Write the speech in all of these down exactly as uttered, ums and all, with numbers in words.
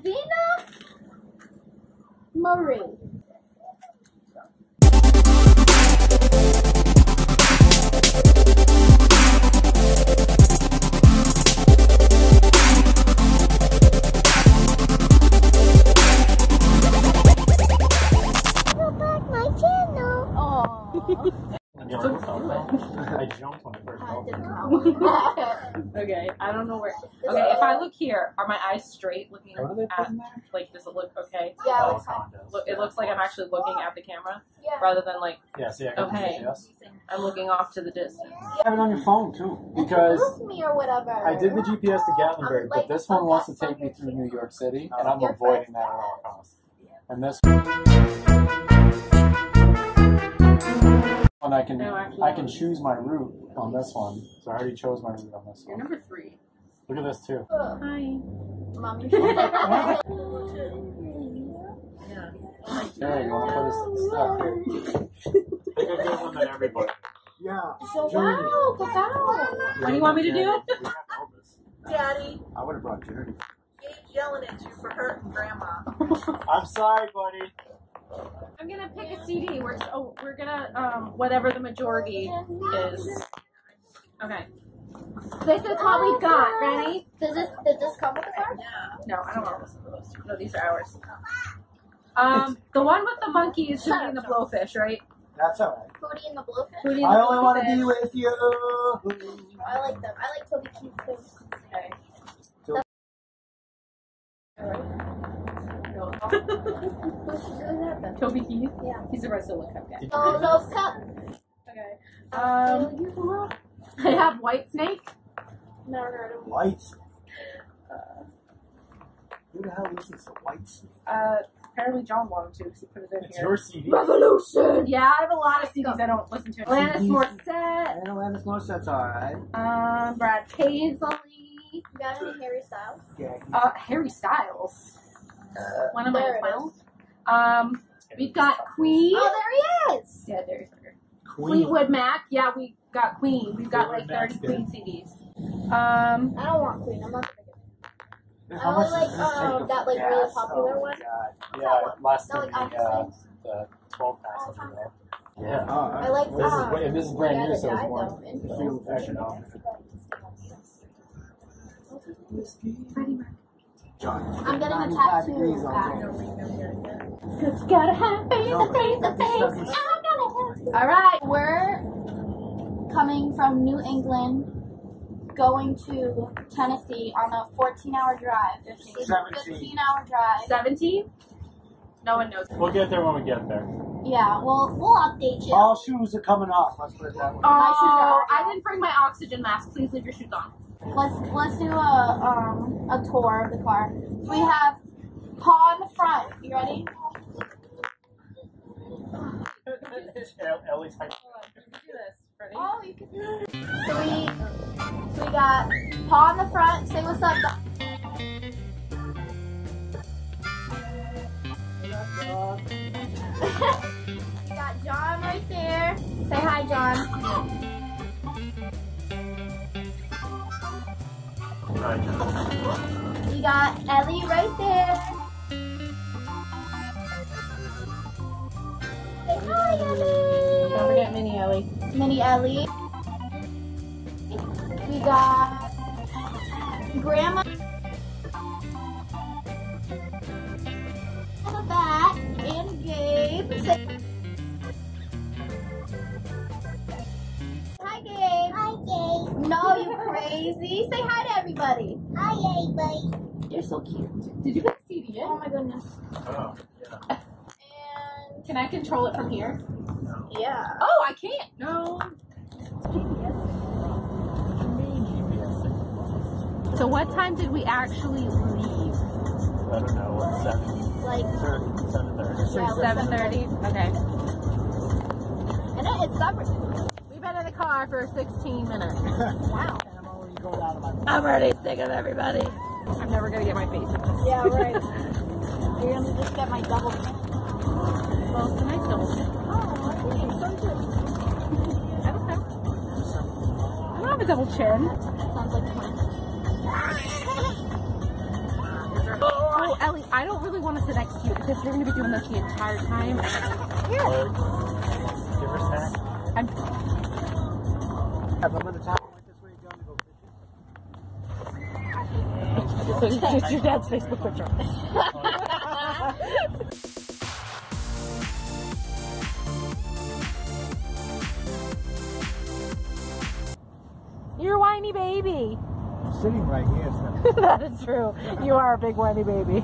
Davina Marie. I jumped on the first one. Okay, I don't know where. Okay, if I look here, are my eyes straight looking at, like, does it look okay? Yeah, it looks like, it looks like I'm actually looking at the camera, yeah, rather than like, yeah, see, I can okay, I'm looking off to the distance. You have it on your phone too, because me or whatever. I did the G P S to Gatlinburg, but this one wants to take me through New York City, and I'm avoiding that at all costs. And this And I can no, I can choose my route on this one, so I already chose my route on this one. You're number three. Look at this too. Oh, hi, Mommy. Yeah. There you want to put this stuff here. Pick a good one that everybody. Yeah. So Journey. Wow, go out. What do you want me to do? Daddy. I would have brought Journey. Gabe's yelling at you for hurting Grandma. I'm sorry, buddy. I'm gonna pick a C D. We're oh, we're gonna um whatever the majority is. Okay. This is what we've got. Ready? Does this did this come with the card? No, I don't want to listen to those. No, these are ours. Um, the one with the monkey is Hootie and the Blowfish, right? That's alright. Hootie and the Blowfish. Hootie and the I only want to be with you. I like them. I like Toby Keith too. Okay. Toby Keith? Yeah. He's the rest of the cup guy. Oh, no cup! Okay. Um, I have Whitesnake. Never heard of White. Uh, Who the hell listens to Whitesnake? Uh, apparently John wanted to because he put it in it's here. It's your C D. Revolution! Yeah, I have a lot of C Ds I don't listen to. Alanis Morissette. Alanis Morissette's alright. Um, Brad Paisley. You got any Harry Styles? Yeah. Uh, Harry Styles? Uh, One of my finals. Um, we've got Queen. Oh, there he is! Yeah, there he is. Fleetwood Mac. Yeah, we got Queen. We've got like thirty Queen C Ds. Um, I don't want Queen. I'm not gonna get it. I don't like um, that like really popular one. Yeah, last time the twelve packs. Yeah. I like this. Is this is brand new, so it's more field economic. Pretty much. I'm getting a tattoo on back. Cause gotta have faith, the faith, the faith. I'm gonna have. All right, we're coming from New England, going to Tennessee on a fourteen-hour drive. fifteen-hour drive. seventeen? No one knows. We'll get there when we get there. Yeah, we'll we'll update you. All shoes are coming off. Let's put it that way. Oh, uh, I didn't bring my oxygen mask. Please leave your shoes on. Let's let's do a um a tour of the car. We have paw in the front. You ready? Ellie's like, oh, you can do this. So we so we got paw in the front. Say what's up. We got John right there. Say hi, John. We got Ellie right there. Say hi, Ellie. Don't forget Mini Ellie. Mini Ellie. We got Grandma in the back and Gabe. Say hi, Gabe. Hi, Gabe. No, you crazy. Say hi to everybody. Hi, everybody. You're so cute. Did you put the C D in? Oh my goodness. Oh, yeah. And can I control it from here? No. Yeah. Oh, I can't. No. So what time did we actually leave? I don't know. What, seven? Like seven thirty. seven thirty. Okay. And it is supper. We've been in the car for sixteen minutes. Wow. I'm already sick of everybody. I'm never gonna get my face in this. Yeah, right. You're gonna just get my double. Well, it's a nice double. Oh, okay. So good. I don't know. I don't have a double chin. Sounds like mine. Oh, Ellie, I don't really want to sit next to you because you're going to be doing this the entire time. Here. Give her a snack. I'm going to top like this way you're going to go fishing. It's just, just your dad's Facebook picture. You're a whiny baby. I'm sitting right here. So. That is true. You are a big whiny baby.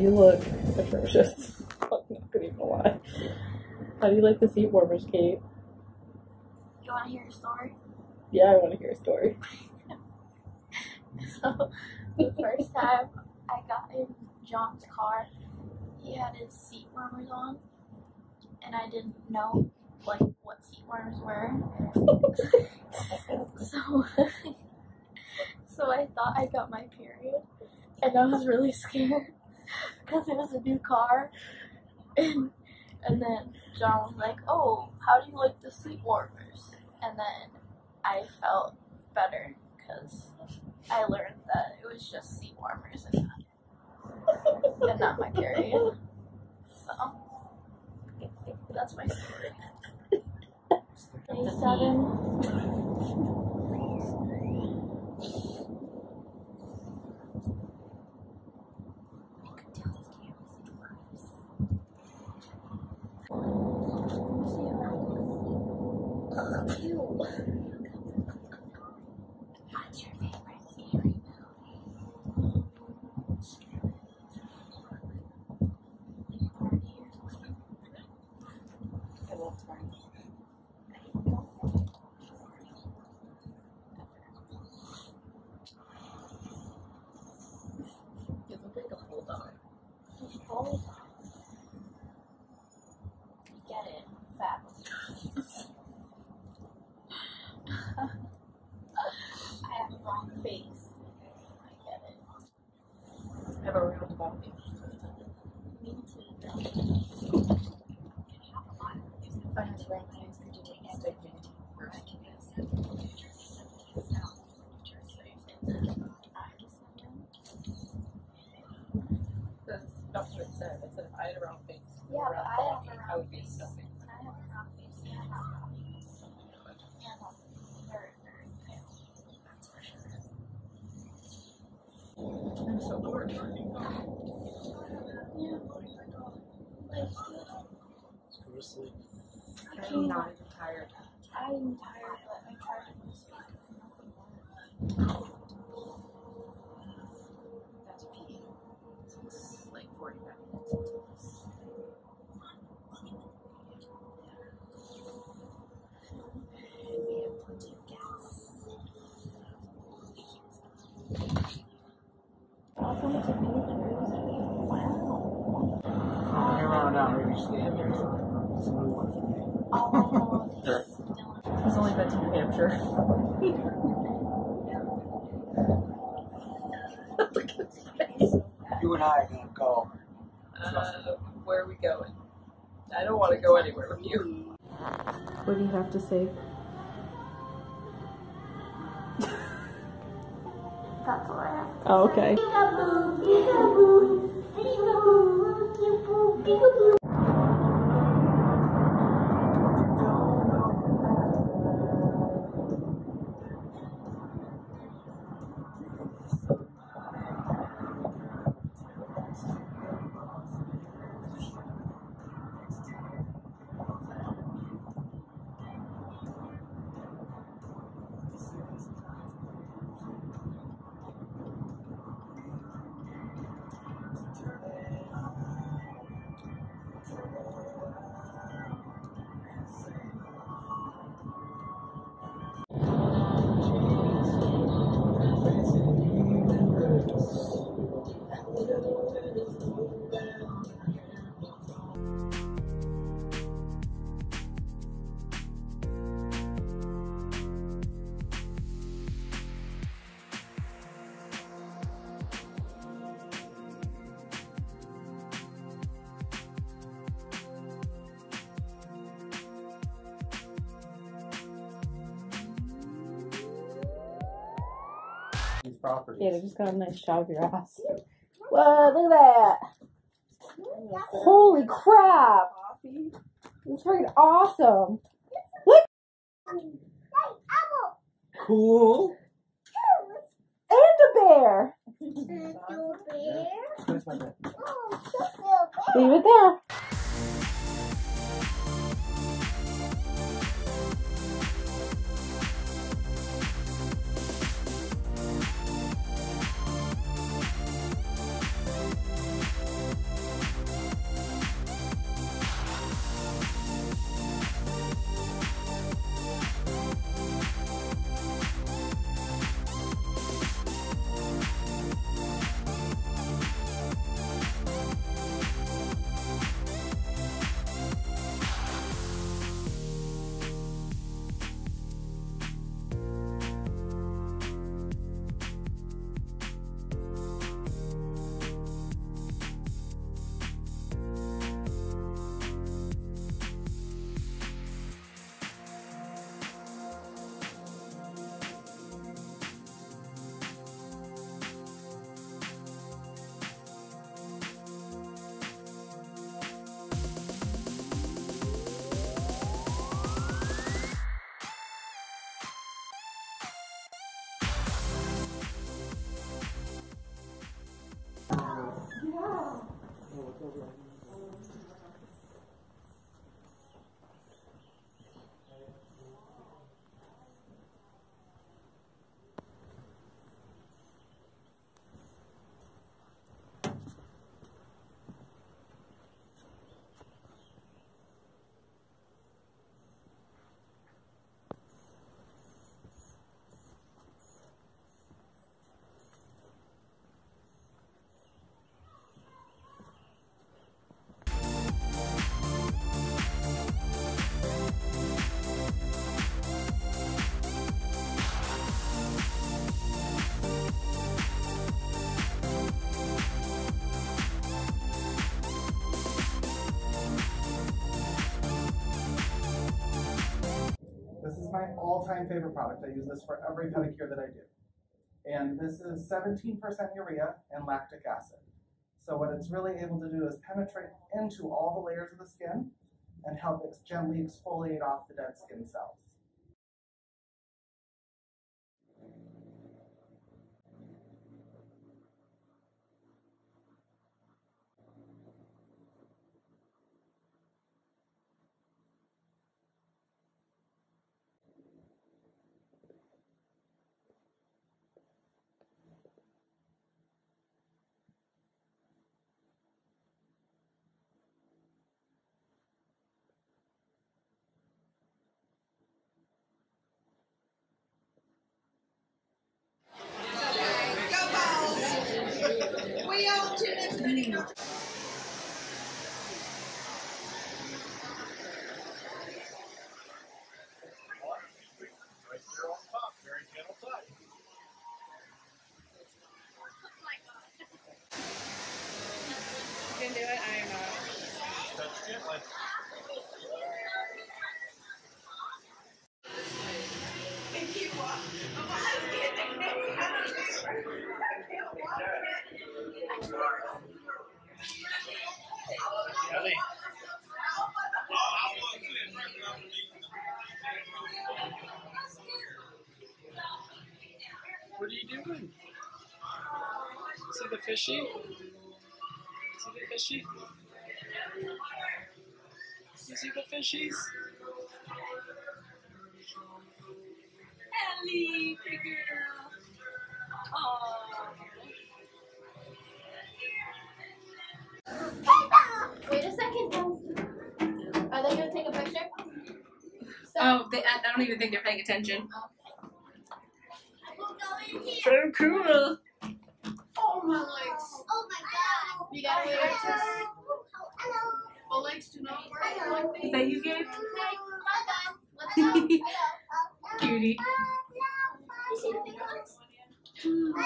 You look atrocious. I'm not gonna even lie. How do you like the seat warmers, Kate? You wanna hear a story? Yeah, I wanna hear a story. So, the first time I got in John's car, he had his seat warmers on, and I didn't know like what seat warmers were. so, so I thought I got my period, and I was really scared. Because it was a new car, and, and then John was like, oh, how do you like the seat warmers? And then I felt better because I learned that it was just seat warmers and not, and not my period. So, that's my story. Day seven. What's your favorite scary movie? I love Barney. You look like a bulldog. Bulldog. You get it, fat. I'm so bored. Yeah. Life's good. Let's go to sleep. I'm not even tired. I'm tired, but I'm tired of this one. That's pee. It's like forty-five minutes into this. And we have plenty of gas. He's only been to New Hampshire. Look at his face. You and I are gonna go. Uh, where are we going? I don't want to go anywhere with you. What do you have to say? That's all I have to oh, okay. say. Properties. Yeah, they just got a nice shot of your ass. Whoa, look at that! Holy crap! It's freaking awesome! Look! Cool! And a bear! And a bear? Leave it there! My all-time favorite product. I use this for every pedicure that I do. And this is seventeen percent urea and lactic acid. So what it's really able to do is penetrate into all the layers of the skin and help ex gently exfoliate off the dead skin cells. can do it, I am not. Thank you. What are you doing? See the fishy? See the fishy? You see the fishies? Ellie, pretty girl. Oh. Wait a second. Are they gonna take a picture? So oh, they, I don't even think they're paying attention. Oh. So cool. Oh my legs. Oh my god. You gotta wait until. Hello. Hello. My legs do not work. Hello. Is that you, Gabe? Hello. Hello. Cutie. You see the big ones? Hello.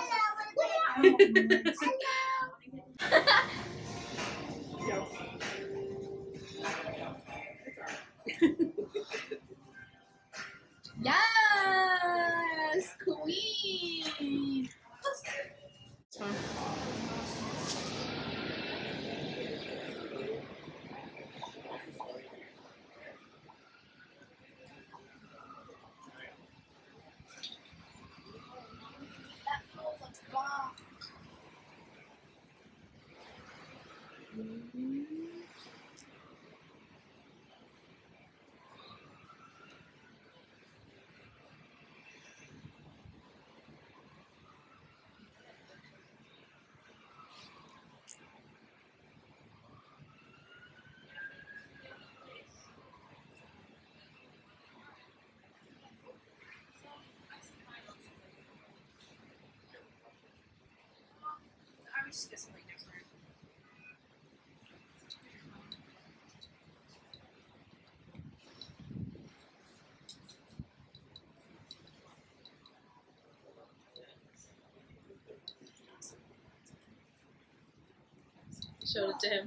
Hello. Yes, Queen. It's something different. Showed it to him.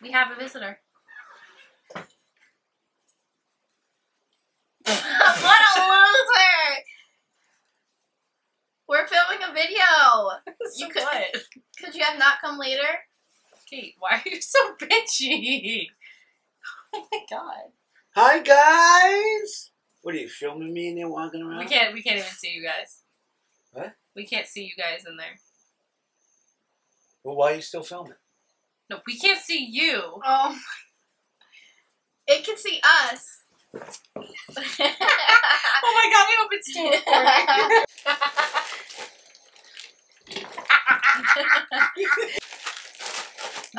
We have a visitor. What a loser! We're filming a video. So you could, could you have not come later? Kate, why are you so bitchy? Oh my god! Hi guys! What are you filming me and they're walking around? We can't. We can't even see you guys. What? We can't see you guys in there. Well, why are you still filming? No, we can't see you. Oh, it can see us. Oh my god! I hope it's still recording. Oh,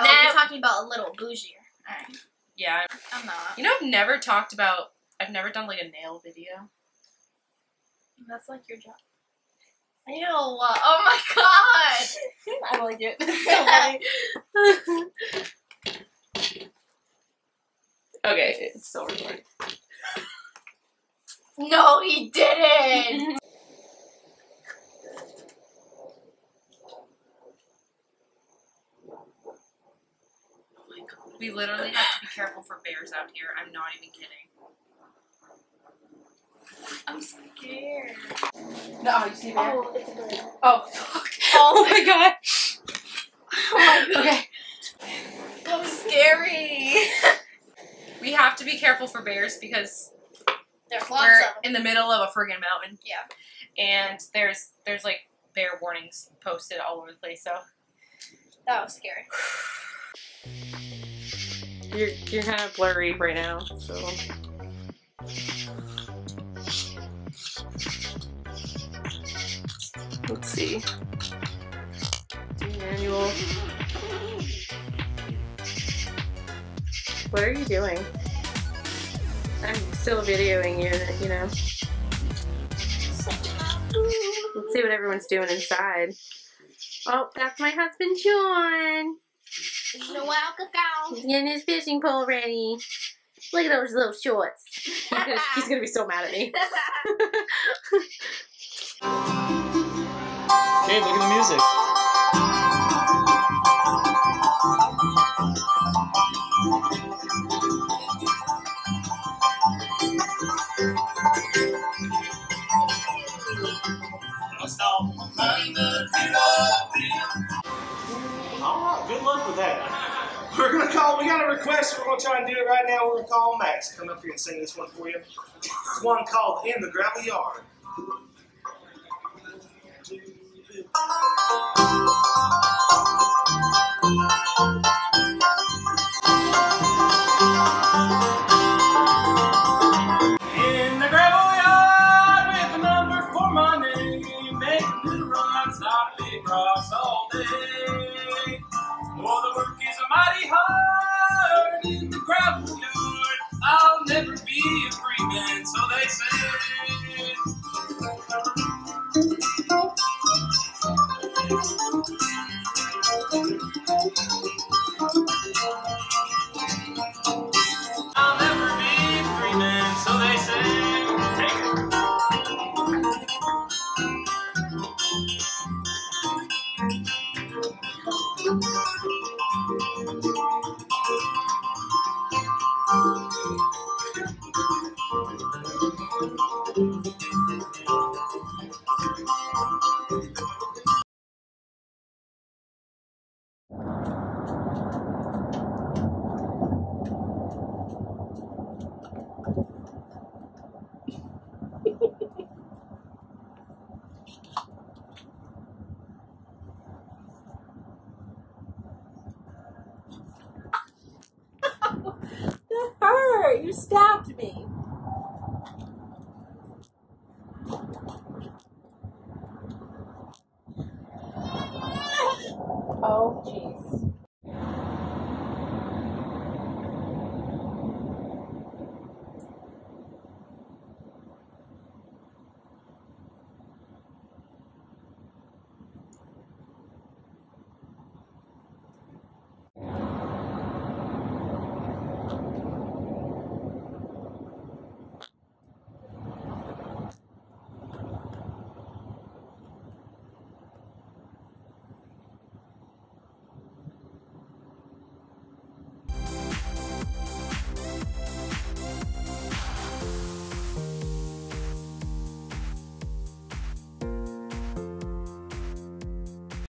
now, you're talking about a little bougier. All right. Yeah, I'm, I'm not. You know, I've never talked about. I've never done like a nail video. That's like your job. I know. Uh, oh my god! I really do it. That's so funny. Okay, it's still recording. No, he didn't. We literally have to be careful for bears out here. I'm not even kidding. I'm scared. No, you see a bear? Oh, it's a bear. Oh, fuck. Oh my god. Oh my god. Okay. That was scary. We have to be careful for bears because there's lots we're of them. in the middle of a friggin' mountain. Yeah. And there's there's like bear warnings posted all over the place, so that was scary. You're you're kind of blurry right now, so let's see. Do manual. What are you doing? I'm still videoing you, you know. Let's see what everyone's doing inside. Oh, that's my husband, Sean. No welcome. In his fishing pole ready. Look at those little shorts. He's, gonna, he's gonna be so mad at me. Hey, look at the music. Oh, good luck with that. We're gonna call. We got a request. We're gonna try and do it right now. We're gonna call Max. Come up here and sing this one for you. It's one called "In the Gravel Yard." In the gravel yard with a number for my name, making little rocks, not big rocks all day. Oh, the work is mighty hard in the gravel yard. I'll never be a free man, so they say. I'll never be free man, so they say. Take it. Stabbed me.